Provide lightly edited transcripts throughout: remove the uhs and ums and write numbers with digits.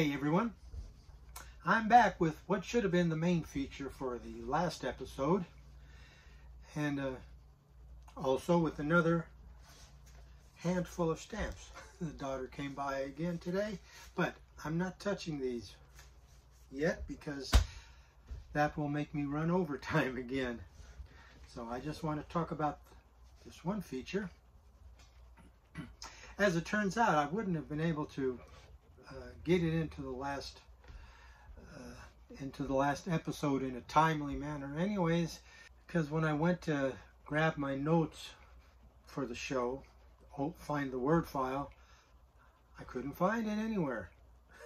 Hey everyone, I'm back with what should have been the main feature for the last episode, and also with another handful of stamps. The daughter came by again today, but I'm not touching these yet because that will make me run over time again. So I just want to talk about this one feature. As it turns out, I wouldn't have been able to get it into the last episode in a timely manner anyways, because when I went to grab my notes for the show, find the Word file, I couldn't find it anywhere.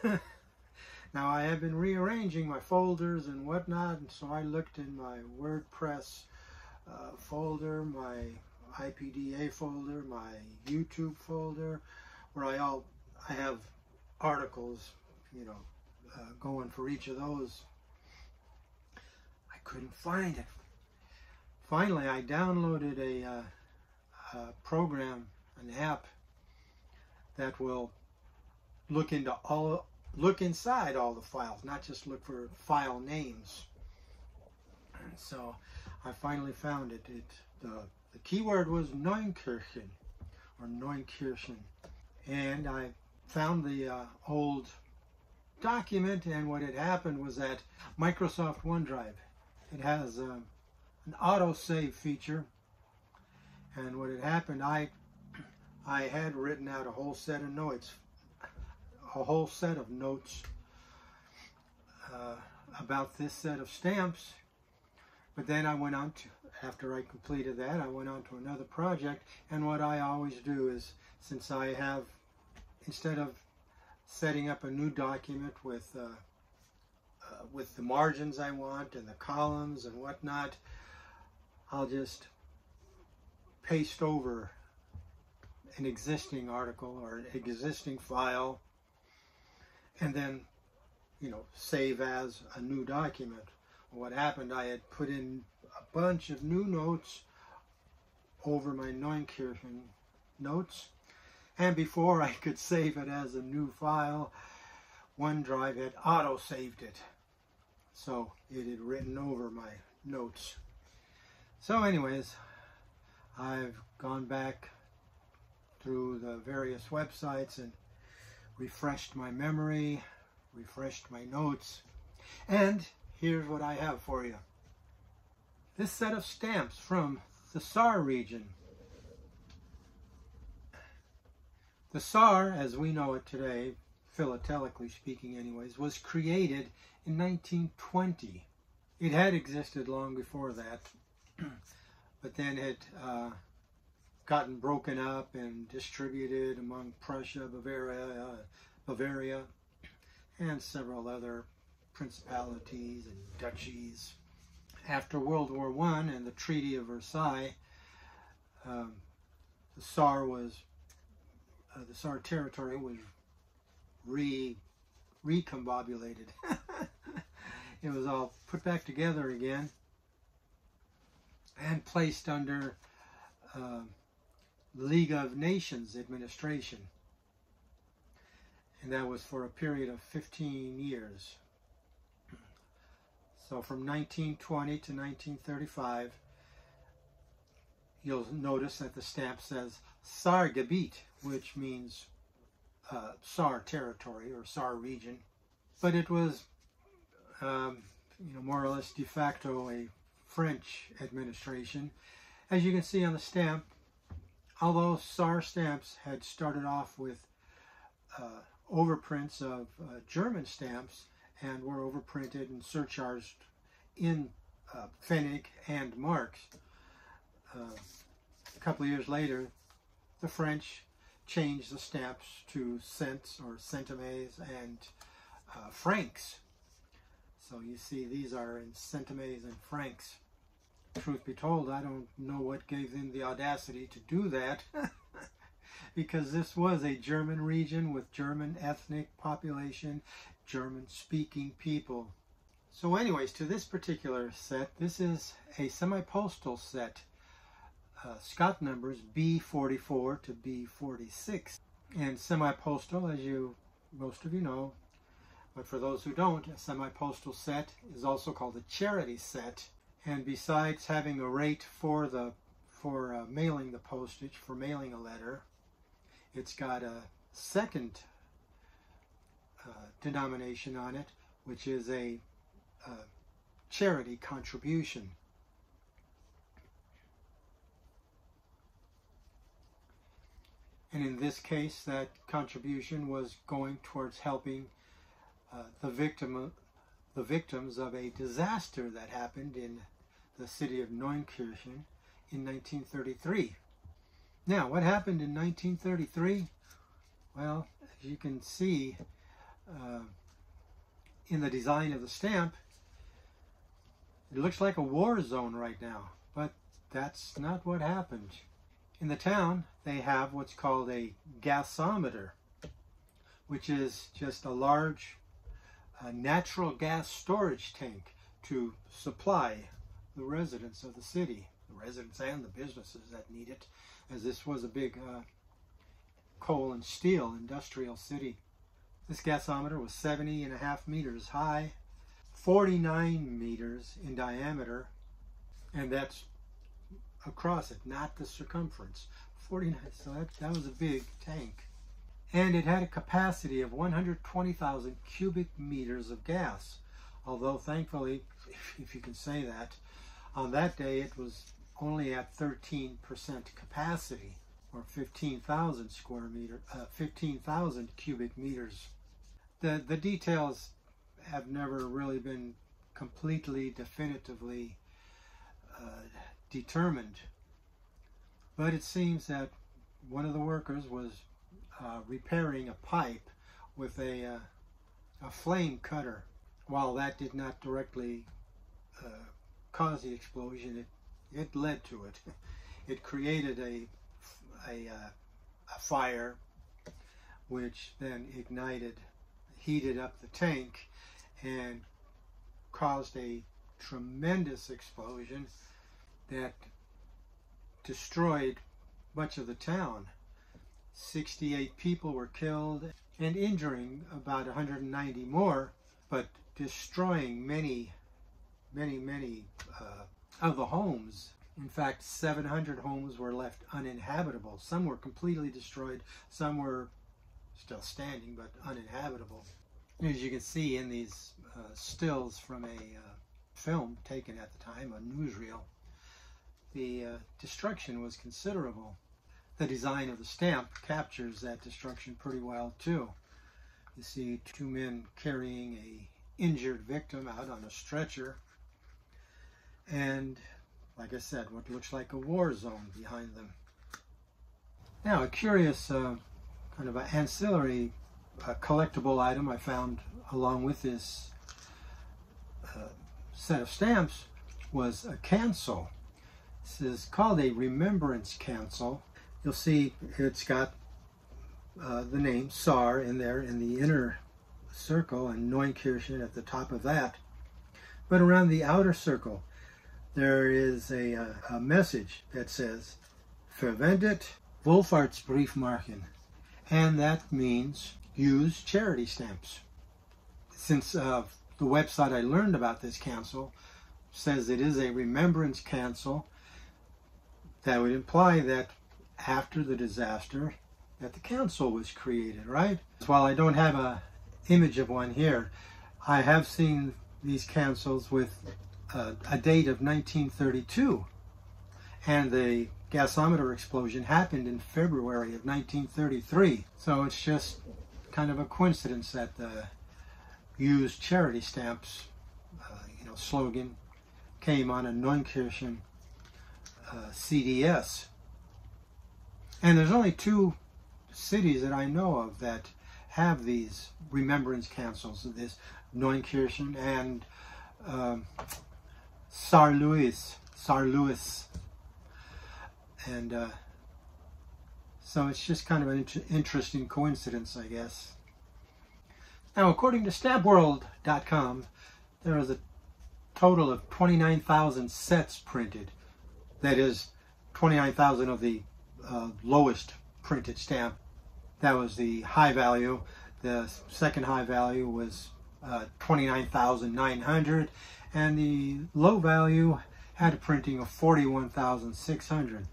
Now I have been rearranging my folders and whatnot, and so I looked in my WordPress folder, my IPDA folder, my YouTube folder, where I have articles, you know, going for each of those. I couldn't find it. Finally, I downloaded a program, an app that will look inside all the files, not just look for file names. And so I finally found it. The keyword was Neunkirchen, or Neunkirchen, and I found the old document, and what had happened was that Microsoft OneDrive, it has an autosave feature, and what had happened, I had written out a whole set of notes about this set of stamps, but then I went on to, after I completed that, I went on to another project, and what I always do is, since I have, instead of setting up a new document with the margins I want and the columns and whatnot, I'll just paste over an existing article or an existing file, and then, you know, save as a new document. What happened, I had put in a bunch of new notes over my Neunkirchen notes, and before I could save it as a new file, OneDrive had auto-saved it. So it had written over my notes. So anyways, I've gone back through the various websites and refreshed my memory, refreshed my notes, and here's what I have for you. This set of stamps from the Saar region. The Saar, as we know it today, philatelically speaking anyways, was created in 1920. It had existed long before that, but then it gotten broken up and distributed among Prussia, Bavaria, and several other principalities and duchies. After World War I and the Treaty of Versailles, the Saar was the Saar territory was recombobulated. It was all put back together again and placed under League of Nations administration. And that was for a period of 15 years. So from 1920 to 1935, you'll notice that the stamp says Saargebiet, which means Saar territory or Saar region, but it was you know, more or less de facto a French administration. As you can see on the stamp, although Saar stamps had started off with overprints of German stamps and were overprinted and surcharged in Pfennig and marks, a couple of years later, the French changed the stamps to cents or centimes and francs. So you see these are in centimes and francs. Truth be told, I don't know what gave them the audacity to do that, because this was a German region with German ethnic population, German-speaking people. So anyways, to this particular set, this is a semi-postal set. Scott numbers B44 to B46, and semi-postal, as most of you know, But for those who don't, a semi-postal set is also called a charity set. And besides having a rate for mailing the postage, for mailing a letter, it's got a second denomination on it, which is a charity contribution. And in this case, that contribution was going towards helping the victims of a disaster that happened in the city of Neunkirchen in 1933. Now, what happened in 1933? Well, as you can see in the design of the stamp, it looks like a war zone right now, but that's not what happened. In the town, they have what's called a gasometer, which is just a large natural gas storage tank to supply the residents of the city, the residents and the businesses that need it, as this was a big coal and steel industrial city. This gasometer was 70.5 meters high, 49 meters in diameter, and that's across it, not the circumference. 49, so that was a big tank. And it had a capacity of 120,000 cubic meters of gas. Although thankfully, if you can say that, on that day it was only at 13% capacity, or 15,000 cubic meters. The details have never really been completely, definitively determined, but it seems that one of the workers was repairing a pipe with a flame cutter. While that did not directly cause the explosion, it led to it. It created a fire, which then ignited, heated up the tank, and caused a tremendous explosion that destroyed much of the town. 68 people were killed and injuring about 190 more, but destroying many of the homes. In fact, 700 homes were left uninhabitable. Some were completely destroyed, some were still standing but uninhabitable. As you can see in these stills from a film taken at the time, a newsreel, the destruction was considerable. The design of the stamp captures that destruction pretty well too. You see two men carrying a injured victim out on a stretcher, and like I said, what looks like a war zone behind them. Now, a curious kind of an ancillary collectible item I found along with this set of stamps was a cancel. This is called a remembrance cancel. You'll see it's got the name Saar in there in the inner circle, and Neunkirchen at the top of that. But around the outer circle, there is a message that says, Verwendet Wohlfahrtsbriefmarken. And that means use charity stamps. Since the website I learned about this cancel says it is a remembrance cancel, that would imply that after the disaster that the council was created, right? While I don't have a image of one here, I have seen these councils with a date of 1932, and the gasometer explosion happened in February of 1933. So it's just kind of a coincidence that the used charity stamps slogan came on a Neunkirchen CDS. And there's only two cities that I know of that have these remembrance cancels, of this Neunkirchen and Saarlouis. And so it's just kind of an interesting coincidence, I guess. Now, according to stampworld.com, there is a total of 29,000 sets printed. That is 29,000 of the lowest printed stamp. That was the high value. The second high value was $29,900, and the low value had a printing of $41,600.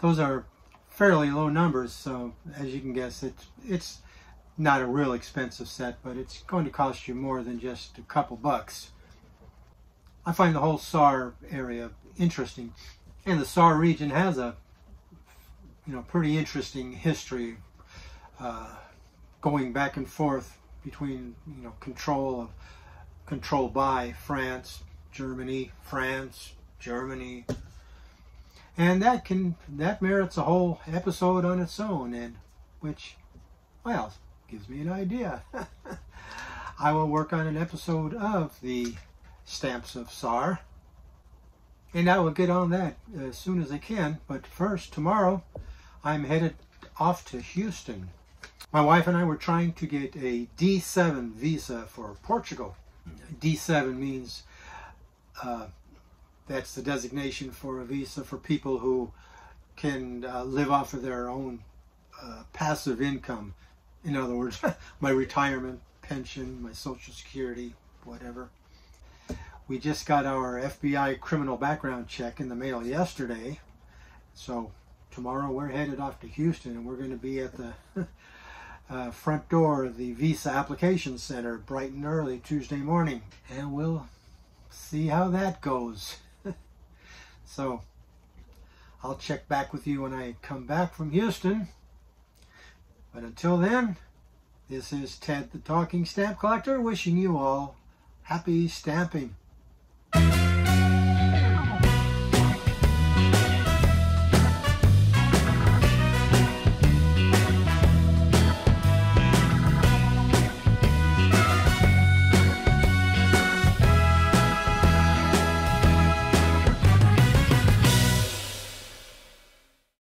Those are fairly low numbers, so as you can guess, it's not a real expensive set, but it's going to cost you more than just a couple bucks. I find the whole Saar area interesting, and the Saar region has a pretty interesting history, going back and forth between control by France, Germany, France, Germany, and that merits a whole episode on its own, and which, well, gives me an idea. I will work on an episode of the stamps of Saar, and I will get on that as soon as I can. But first, tomorrow I'm headed off to Houston. My wife and I were trying to get a D7 visa for Portugal. D7 means that's the designation for a visa for people who can live off of their own passive income. In other words, my retirement, pension, my Social Security, whatever. We just got our FBI criminal background check in the mail yesterday. So tomorrow we're headed off to Houston, and we're going to be at the front door of the Visa Application Center bright and early Tuesday morning. And we'll see how that goes. So I'll check back with you when I come back from Houston. But until then, this is Ted the Talking Stamp Collector wishing you all happy stamping.